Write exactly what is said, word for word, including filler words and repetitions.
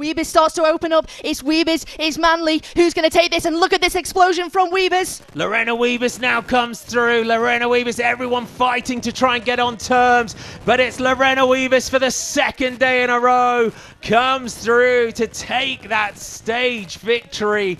Wiebes starts to open up. It's Wiebes, it's Manley. Who's going to take this? And look at this explosion from Wiebes. Lorena Wiebes now comes through. Lorena Wiebes, everyone fighting to try and get on terms. But it's Lorena Wiebes for the second day in a row. Comes through to take that stage victory.